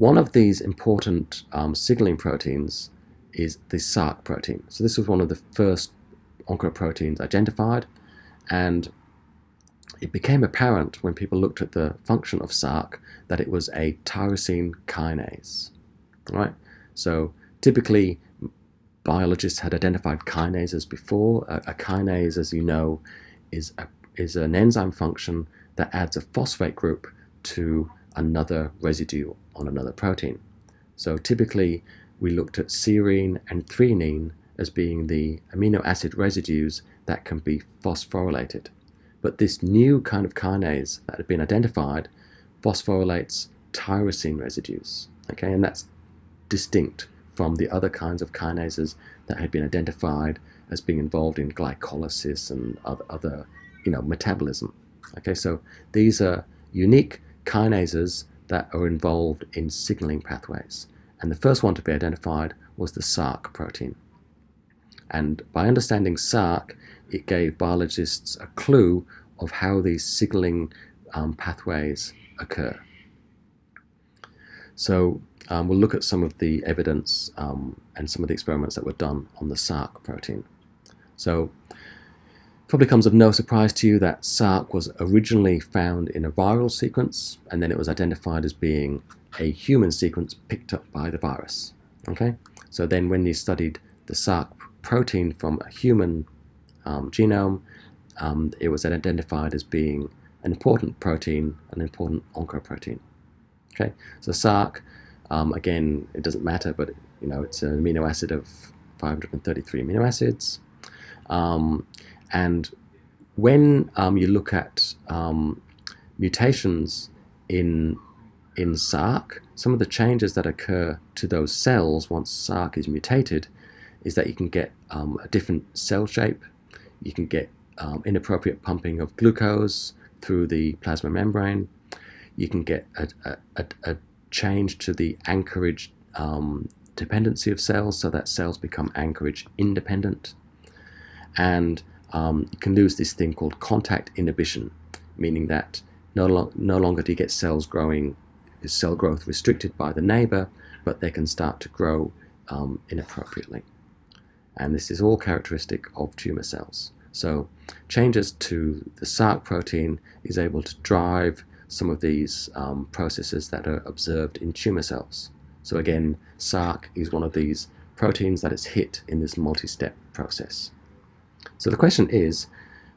One of these important signaling proteins is the SARK protein. So this was one of the first oncoproteins identified, and it became apparent when people looked at the function of SARK that it was a tyrosine kinase. Right? So typically biologists had identified kinases before. A kinase, as you know, is an enzyme function that adds a phosphate group to another residue on another protein. So typically we looked at serine and threonine as being the amino acid residues that can be phosphorylated. But this new kind of kinase that had been identified phosphorylates tyrosine residues, okay, and that's distinct from the other kinds of kinases that had been identified as being involved in glycolysis and other metabolism. Okay, so these are unique kinases that are involved in signaling pathways, and the first one to be identified was the SARK protein. And by understanding SARK, it gave biologists a clue of how these signaling pathways occur. So we'll look at some of the evidence and some of the experiments that were done on the SARK protein. So probably comes of no surprise to you that SARK was originally found in a viral sequence, and then it was identified as being a human sequence picked up by the virus. Okay, so then when you studied the SARK protein from a human genome, it was identified as being an important protein, an important oncoprotein. Okay, so SARK, again, it doesn't matter, but it's an amino acid of 533 amino acids, and when you look at mutations in SARK, some of the changes that occur to those cells once SARK is mutated is that you can get a different cell shape. You can get inappropriate pumping of glucose through the plasma membrane. You can get a change to the anchorage dependency of cells, so that cells become anchorage independent. And you can lose this thing called contact inhibition, meaning that no longer do you get cells growing, cell growth restricted by the neighbor, but they can start to grow inappropriately. And this is all characteristic of tumor cells. So changes to the SARK protein is able to drive some of these processes that are observed in tumor cells. So again, SARK is one of these proteins that is hit in this multi-step process. So the question is,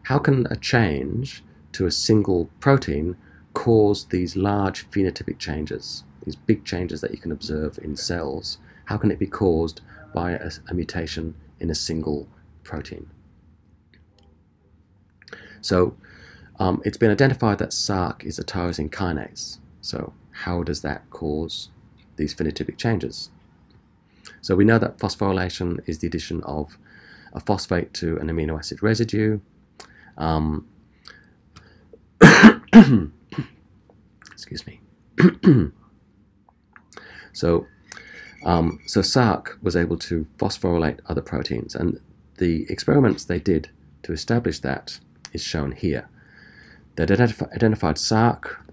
how can a change to a single protein cause these large phenotypic changes, these big changes that you can observe in cells? How can it be caused by a mutation in a single protein? So it's been identified that SARK is a tyrosine kinase. So how does that cause these phenotypic changes? So we know that phosphorylation is the addition of a phosphate to an amino acid residue. Excuse me. So SARK was able to phosphorylate other proteins, and the experiments they did to establish that is shown here. They'd identified SARK,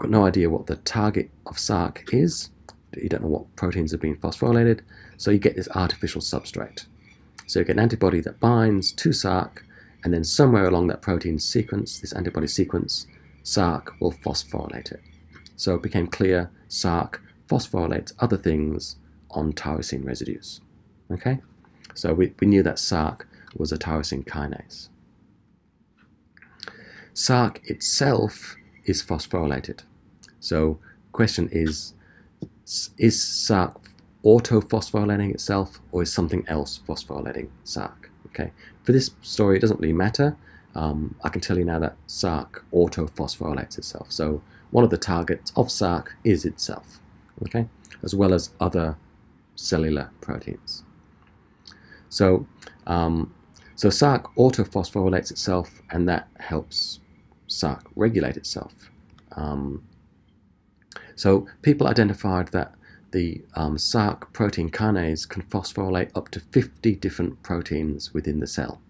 got no idea what the target of SARK is, you don't know what proteins have been phosphorylated, so you get this artificial substrate. So you get an antibody that binds to SARK, and then somewhere along that protein sequence, this antibody sequence, SARK will phosphorylate it. So it became clear SARK phosphorylates other things on tyrosine residues. Okay, so we knew that SARK was a tyrosine kinase. SARK itself is phosphorylated. So question is SARK autophosphorylating itself, or is something else phosphorylating SARK? Okay, for this story it doesn't really matter. I can tell you now that SARK autophosphorylates itself. So one of the targets of SARK is itself, okay, as well as other cellular proteins. So so SARK autophosphorylates itself, and that helps SARK regulate itself. So people identified that the SARK protein kinase can phosphorylate up to 50 different proteins within the cell.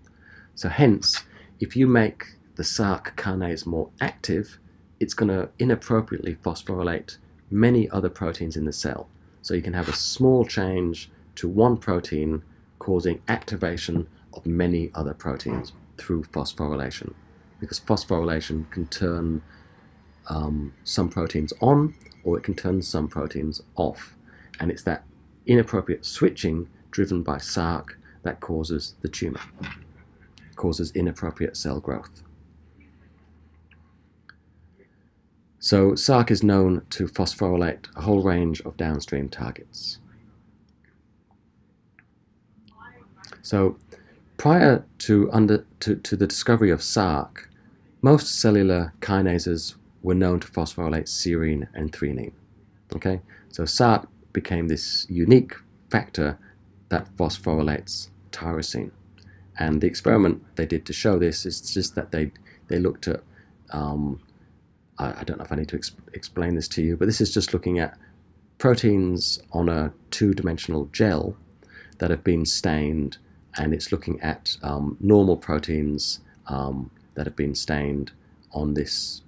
So hence, if you make the SARK kinase more active, it's going to inappropriately phosphorylate many other proteins in the cell. So you can have a small change to one protein causing activation of many other proteins through phosphorylation, because phosphorylation can turn some proteins on, or it can turn some proteins off, and it's that inappropriate switching driven by SARK that causes the tumor, causes inappropriate cell growth. So SARK is known to phosphorylate a whole range of downstream targets. So prior to the discovery of SARK, most cellular kinases were known to phosphorylate serine and threonine. Okay, so SARK became this unique factor that phosphorylates tyrosine. And the experiment they did to show this is just that they looked at I don't know if I need to explain this to you, but this is just looking at proteins on a two-dimensional gel that have been stained, and it's looking at normal proteins that have been stained on this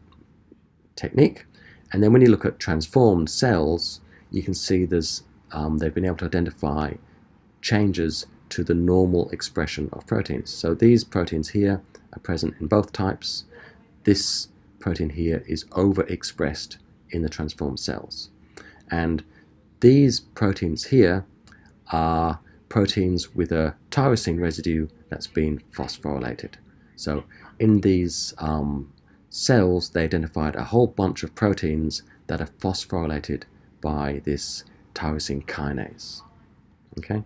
technique. And then when you look at transformed cells, you can see there's they've been able to identify changes to the normal expression of proteins. So these proteins here are present in both types. This protein here is overexpressed in the transformed cells. And these proteins here are proteins with a tyrosine residue that's been phosphorylated. So in these cells, they identified a whole bunch of proteins that are phosphorylated by this tyrosine kinase. Okay?